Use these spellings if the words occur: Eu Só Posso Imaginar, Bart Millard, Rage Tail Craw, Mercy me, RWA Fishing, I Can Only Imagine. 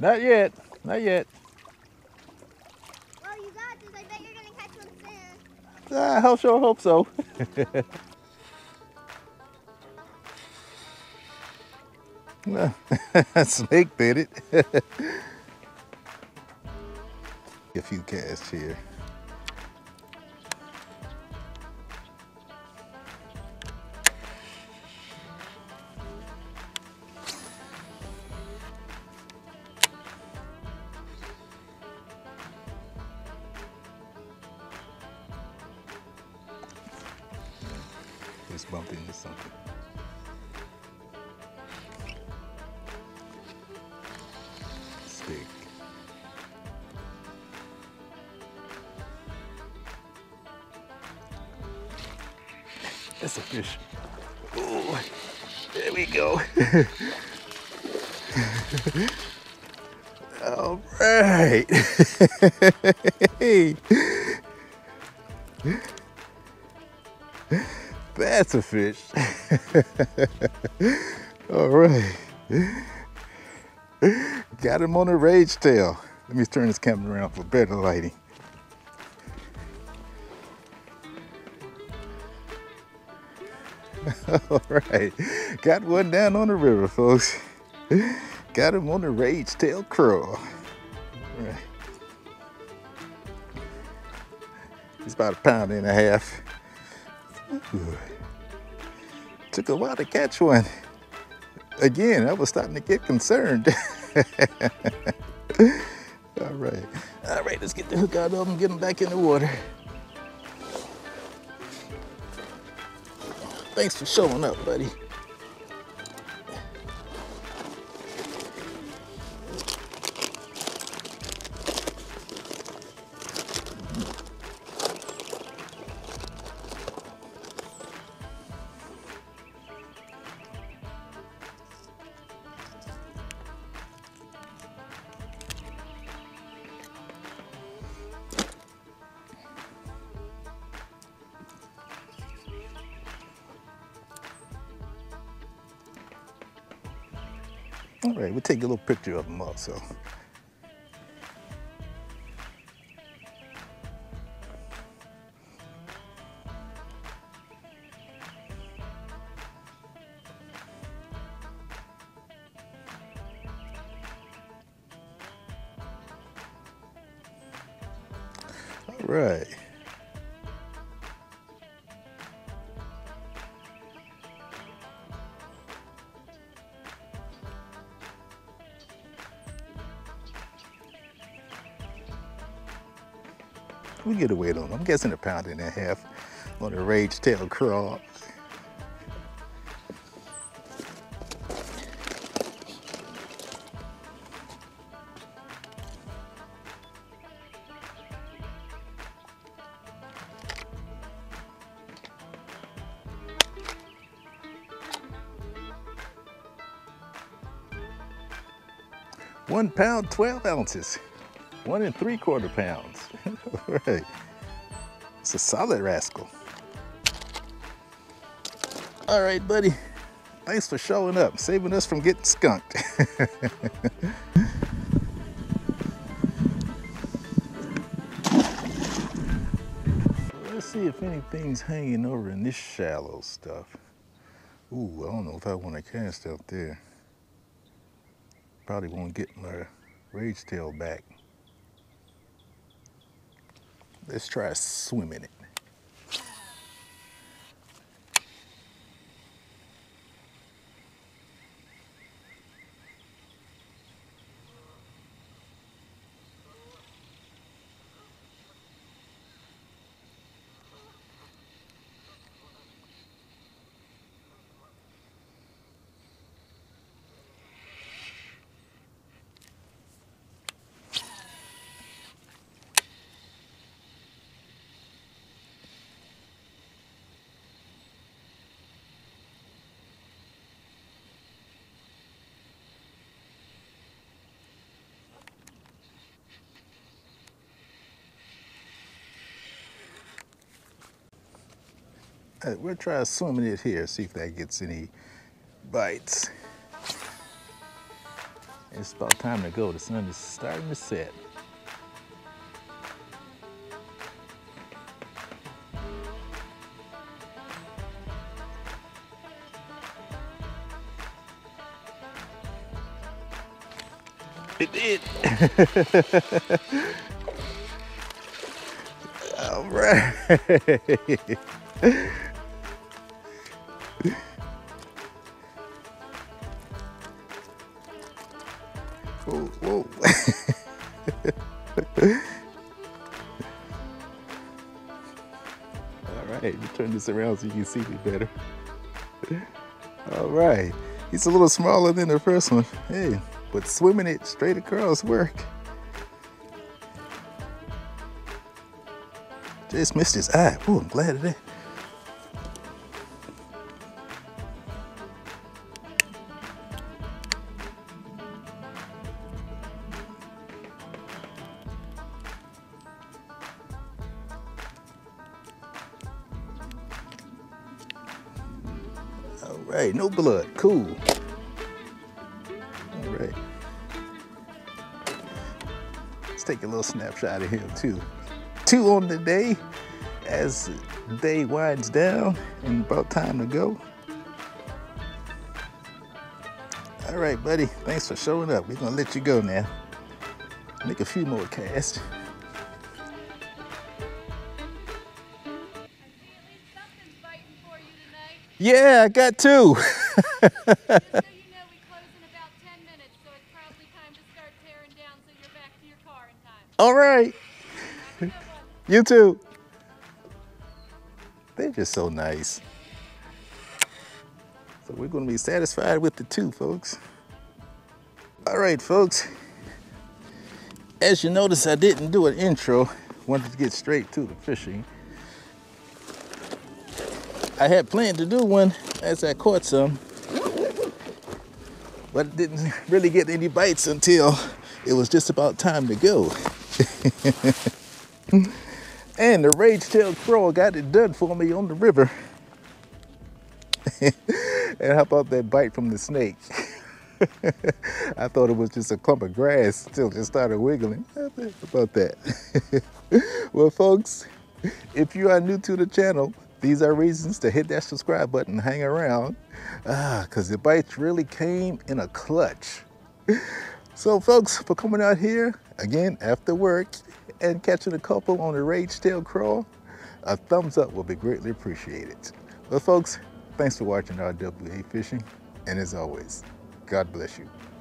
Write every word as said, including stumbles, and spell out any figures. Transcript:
Not yet. Not yet. Well, you got this. I bet you're going to catch one soon. Ah, I sure hope so. No. Snake did it. A few casts here. Just bumped into something. Stick. That's a fish. Oh, there we go. All right. Hey. That's a fish. All right. Got him on a rage tail. Let me turn this camera around for better lighting. All right. Got one down on the river, folks. Got him on the Rage Tail Craw. All right. It's about a pound and a half. Ooh. Took a while to catch one. Again, I was starting to get concerned. All right. All right, let's get the hook out of them and get them back in the water. Thanks for showing up, buddy. All right, we'll take a little picture of them also. All right. We get a weight on them. I'm guessing a pound and a half on a Rage Tail Craw. One pound, twelve ounces. One and three quarter pounds. All right. It's a solid rascal. All right, buddy. Thanks for showing up, saving us from getting skunked. Let's see if anything's hanging over in this shallow stuff. Ooh, I don't know if I want to cast out there. Probably won't get my rage tail back. Let's try swimming it. All right, we'll try swimming it here, see if that gets any bites. It's about time to go. The sun is starting to set. It did. All right. Whoa, whoa. All right, you turn this around so you can see me better. All right, he's a little smaller than the first one. Hey. But swimming it straight across work. Just missed his eye. Ooh, I'm glad of that. All right, no blood, cool. Right. Let's take a little snapshot of him too. Two on the day as the day winds down and about time to go. All right, buddy, thanks for showing up. We're gonna let you go now. Make a few more casts. Something's biting for you tonight. Yeah, I got two. All right. You too. They're just so nice. So we're gonna be satisfied with the two, folks. All right, folks. As you notice, I didn't do an intro. Wanted to get straight to the fishing. I had planned to do one as I caught some, but didn't really get any bites until it was just about time to go. And the Rage Tail Craw got it done for me on the river. And how about that bite from the snake? I thought it was just a clump of grass until it just started wiggling. How about that? Well, folks, if you are new to the channel, these are reasons to hit that subscribe button and hang around. Ah, because the bites really came in a clutch. So folks, for coming out here, again, after work, and catching a couple on the Rage Tail Craw, a thumbs up will be greatly appreciated. Well folks, thanks for watching R W A Fishing, and as always, God bless you.